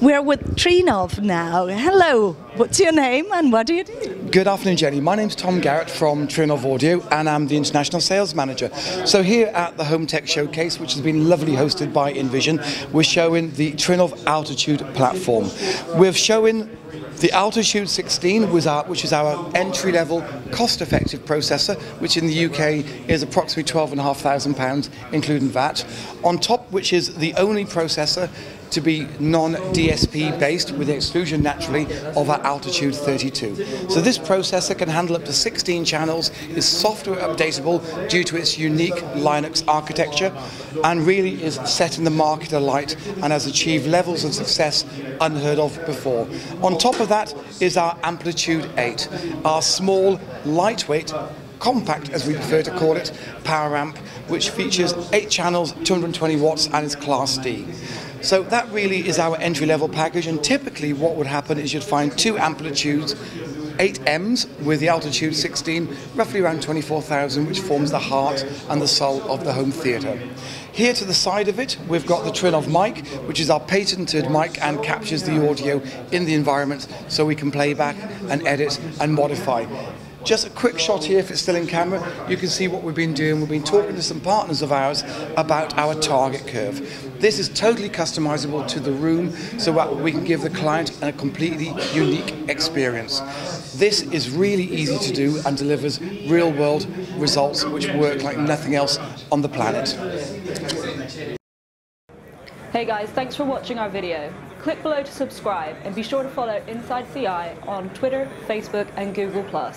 We're with Trinnov now. Hello, what's your name and what do you do? Good afternoon, Jenny. My name's Tom Garrett from Trinnov Audio and I'm the International Sales Manager. So here at the Home Tech Showcase, which has been lovely hosted by InVision, we're showing the Trinnov Altitude platform. We're showing the Altitude 16, which is our entry-level, cost-effective processor, which in the UK is approximately £12,500, including VAT. On top, which is the only processor to be non-DSP based, with the exclusion, naturally, of our Altitude 32. So this processor can handle up to 16 channels, is software updatable due to its unique Linux architecture, and really is setting the market alight and has achieved levels of success unheard of before. On top of that is our Amplitude 8, our small, lightweight, compact, as we prefer to call it, power amp, which features 8 channels, 220 watts, and is Class D. So that really is our entry-level package, and typically what would happen is you'd find 2 Amplitudes, 8 M's with the Altitude 16, roughly around 24,000, which forms the heart and the soul of the home theatre. Here to the side of it, we've got the Trinnov mic, which is our patented mic and captures the audio in the environment so we can play back and edit and modify. Just a quick shot here, if it's still in camera, you can see what we've been doing. We've been talking to some partners of ours about our target curve. This is totally customizable to the room, so that we can give the client a completely unique experience. This is really easy to do and delivers real-world results which work like nothing else on the planet. Hey guys, thanks for watching our video. Click below to subscribe and be sure to follow Inside CI on Twitter, Facebook and Google+.